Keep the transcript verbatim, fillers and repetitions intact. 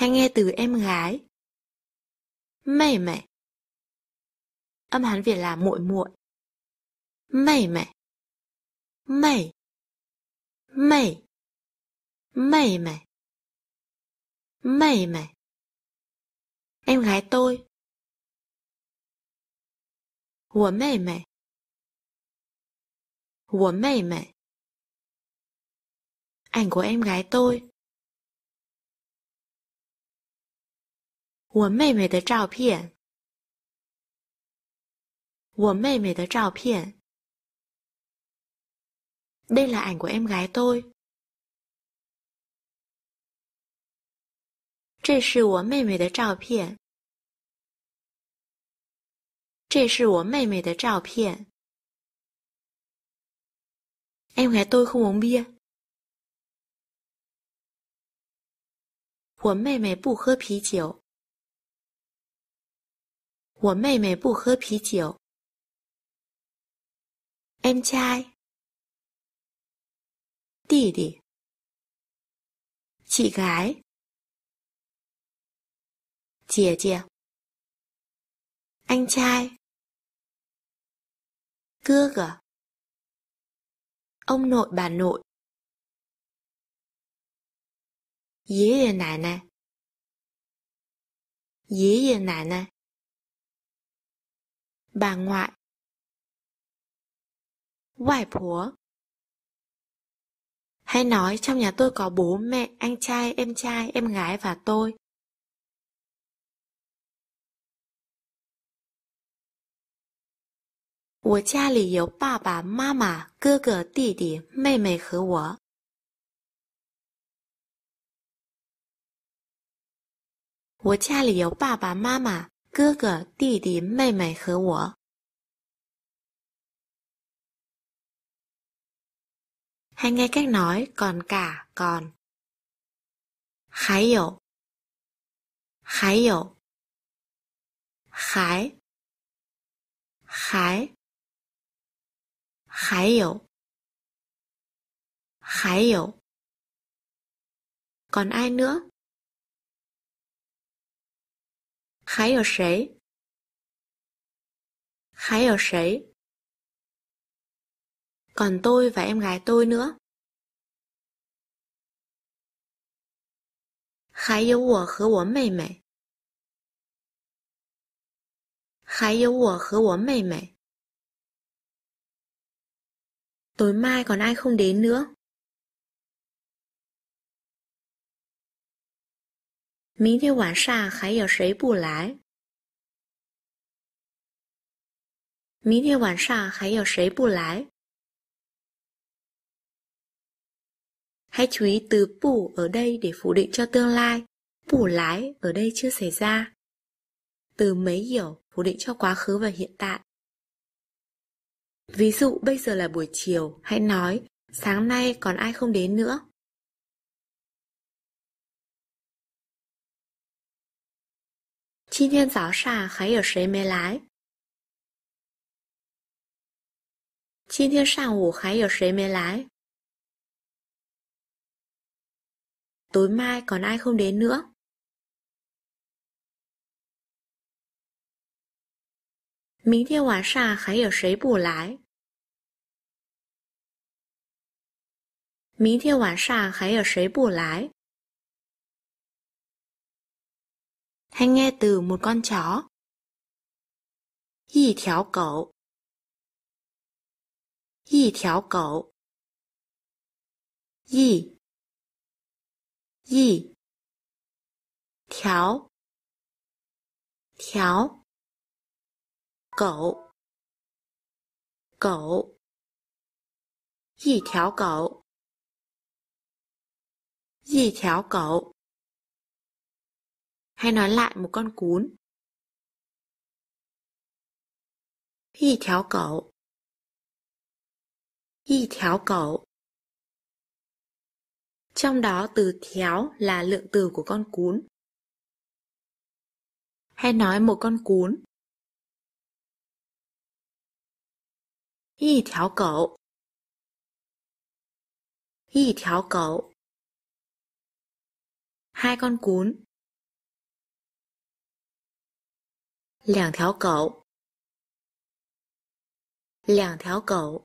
Hãy nghe từ em gái. Mày mày. Âm Hán Việt là muội muội. Mày mày. Mày. Mày. Mày mày. Mày mày. Em gái tôi. Của mày mày. Của mày mày. Ảnh của em gái tôi. Của mày mày tới trào phiền. Của mày mày tới trào phiền. Đây là ảnh của em gái tôi. Đây là của mẹ mẹ tới trào phiền. Đây là của mẹ mẹ tới trào phiền. Em gái tôi không uống bia. Của mẹ mẹ bù khơ phí chiều. Của mẹ mẹ bù khơ phí chiều. Em trai. Tỷ tỷ. Chị gái. Chị chị. Anh trai. Cưa cờ. Ông nội bà nội. Dế dê nải nải. Dế dê nải nải. Bà ngoại. Ngoại phúa. Hãy nói trong nhà tôi có bố mẹ, anh trai, em trai, em gái và tôi. Tôi cha lì có bà bà, mama, cơ cơ, tỷ tỷ, mẹ mẹ và tôi. Tôi cha lì có bà bà, mama, cơ cơ, tỷ tỷ, mẹ mẹ và tôi. Hãy nghe cách nói còn cả còn. Khái có. Khái có. Khái. Khái. Khái có. Khái có. Còn ai nữa? Khái có sấy. Khái có sấy. Còn tôi và em gái tôi nữa. Hãy yêu của hứa của mẹ mẹ. Hãy yêu của hứa của mẹ mẹ. Tối mai còn ai không đến nữa? Mình theo bản xa hãy yêu sấy bù lái. Mình theo bản xa hãy yêu sấy bù lái. Hãy chú ý từ bù ở đây để phủ định cho tương lai. Bù lái ở đây chưa xảy ra. Từ mấy hiểu phủ định cho quá khứ và hiện tại. Ví dụ bây giờ là buổi chiều, hãy nói sáng nay còn ai không đến nữa. Chinh thiên giáo xà khái ở sấy mê lái. Chinh thiên sàng ủ khái ở sấy mê lái. Tối mai còn ai không đến nữa? Mình theo hóa xà khái ở sấy bù lái. Mình theo hóa xà khái ở sấy bù lái. Hãy nghe từ một con chó. Yì thiáo cẩu. Yì thiáo cẩu. Yì. Yì. Thiáo. Thiáo. Cẩu. Cẩu. Yì thiáo cẩu. Yì thiáo cẩu. Hãy nói lại một con cún. Yì thiáo cẩu. Yì thiáo cẩu. Trong đó từ thiáo là lượng từ của con cún. Hãy nói một con cún. Yì thiáo cẩu. Yì thiáo cẩu. Hai con cún. 两条狗，两条狗。